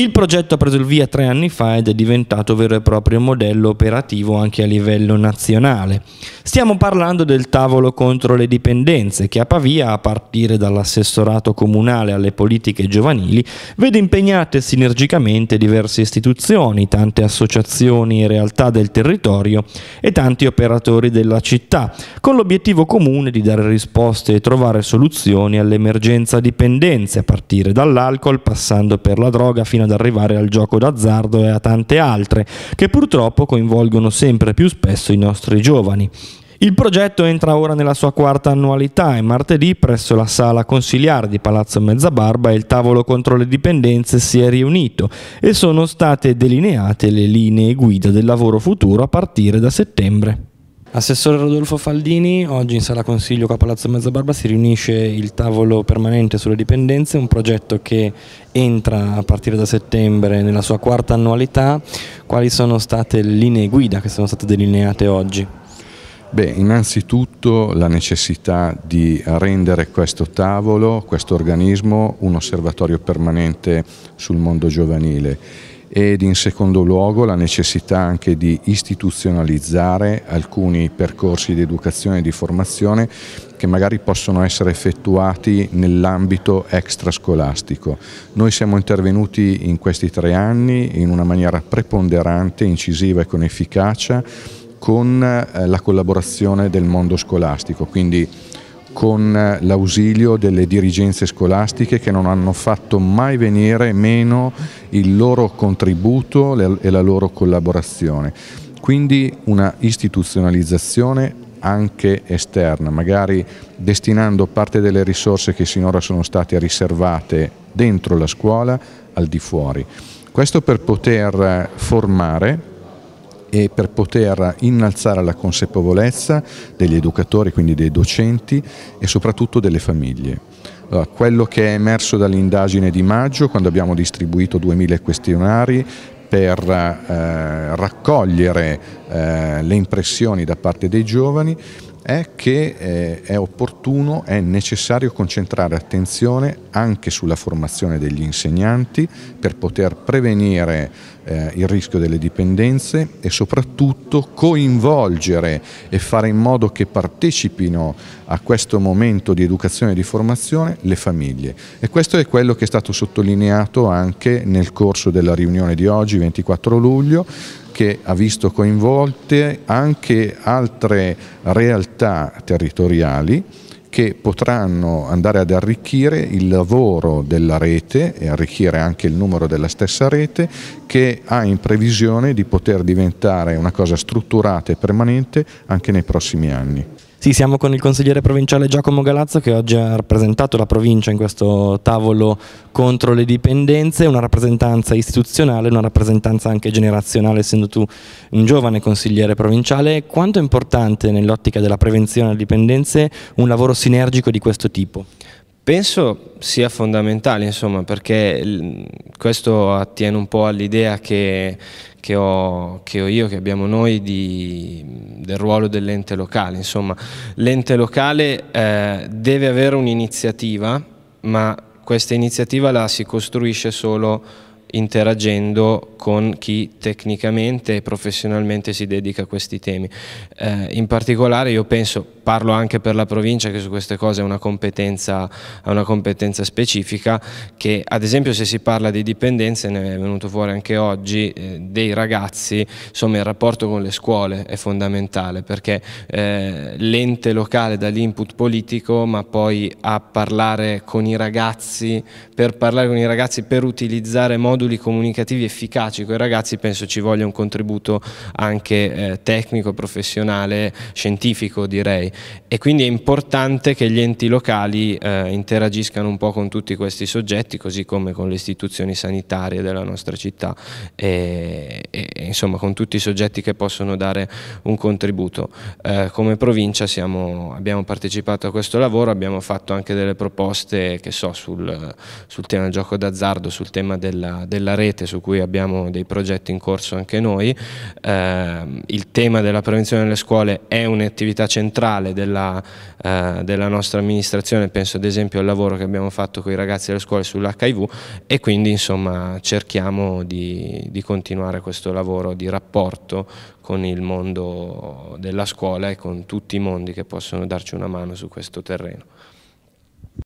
Il progetto ha preso il via 3 anni fa ed è diventato vero e proprio modello operativo anche a livello nazionale. Stiamo parlando del tavolo contro le dipendenze che a Pavia, a partire dall'assessorato comunale alle politiche giovanili, vede impegnate sinergicamente diverse istituzioni, tante associazioni e realtà del territorio e tanti operatori della città, con l'obiettivo comune di dare risposte e trovare soluzioni all'emergenza dipendenze, a partire dall'alcol, passando per la droga fino ad arrivare al gioco d'azzardo e a tante altre, che purtroppo coinvolgono sempre più spesso i nostri giovani. Il progetto entra ora nella sua 4ª annualità e martedì presso la sala consiliare di Palazzo Mezzabarba il tavolo contro le dipendenze si è riunito e sono state delineate le linee guida del lavoro futuro a partire da settembre. Assessore Rodolfo Faldini, oggi in sala consiglio qua a Palazzo Mezzabarba si riunisce il tavolo permanente sulle dipendenze, un progetto che entra a partire da settembre nella sua 4ª annualità. Quali sono state le linee guida che sono state delineate oggi? Beh, innanzitutto la necessità di rendere questo tavolo, questo organismo, un osservatorio permanente sul mondo giovanile. Ed in secondo luogo la necessità anche di istituzionalizzare alcuni percorsi di educazione e di formazione che magari possono essere effettuati nell'ambito extrascolastico. Noi siamo intervenuti in questi 3 anni in una maniera preponderante, incisiva e con efficacia con la collaborazione del mondo scolastico, quindi con l'ausilio delle dirigenze scolastiche che non hanno fatto mai venire meno il loro contributo e la loro collaborazione. Quindi una istituzionalizzazione anche esterna, magari destinando parte delle risorse che sinora sono state riservate dentro la scuola al di fuori. Questo per poter formare e per poter innalzare la consapevolezza degli educatori, quindi dei docenti e soprattutto delle famiglie. Allora, quello che è emerso dall'indagine di maggio, quando abbiamo distribuito 2000 questionari per raccogliere le impressioni da parte dei giovani, è che è opportuno, è necessario concentrare attenzione anche sulla formazione degli insegnanti per poter prevenire il rischio delle dipendenze e soprattutto coinvolgere e fare in modo che partecipino a questo momento di educazione e di formazione le famiglie. E questo è quello che è stato sottolineato anche nel corso della riunione di oggi, 24 luglio, che ha visto coinvolte anche altre realtà territoriali che potranno andare ad arricchire il lavoro della rete e arricchire anche il numero della stessa rete, che ha in previsione di poter diventare una cosa strutturata e permanente anche nei prossimi anni. Sì, siamo con il consigliere provinciale Giacomo Galazzo che oggi ha rappresentato la provincia in questo tavolo contro le dipendenze, una rappresentanza istituzionale, una rappresentanza anche generazionale, essendo tu un giovane consigliere provinciale. Quanto è importante nell'ottica della prevenzione alle dipendenze un lavoro sinergico di questo tipo? Penso sia fondamentale, insomma, perché questo attiene un po' all'idea che abbiamo noi del ruolo dell'ente locale. Insomma, l'ente locale deve avere un'iniziativa, ma questa iniziativa la si costruisce solo interagendo con chi tecnicamente e professionalmente si dedica a questi temi. In particolare io penso, parlo anche per la provincia che su queste cose ha una competenza specifica, che ad esempio se si parla di dipendenze, ne è venuto fuori anche oggi, dei ragazzi, insomma il rapporto con le scuole è fondamentale, perché l'ente locale dà l'input politico, ma poi a parlare con i ragazzi, per utilizzare moduli comunicativi efficaci con i ragazzi, penso ci voglia un contributo anche tecnico, professionale, scientifico direi, e quindi è importante che gli enti locali interagiscano un po' con tutti questi soggetti, così come con le istituzioni sanitarie della nostra città e insomma con tutti i soggetti che possono dare un contributo. Come provincia abbiamo partecipato a questo lavoro, abbiamo fatto anche delle proposte che so, sul tema del gioco d'azzardo, sul tema della rete, su cui abbiamo dei progetti in corso anche noi. Il tema della prevenzione nelle scuole è un'attività centrale generale della nostra amministrazione, penso ad esempio al lavoro che abbiamo fatto con i ragazzi delle scuole sull'HIV, e quindi insomma cerchiamo di continuare questo lavoro di rapporto con il mondo della scuola e con tutti i mondi che possono darci una mano su questo terreno.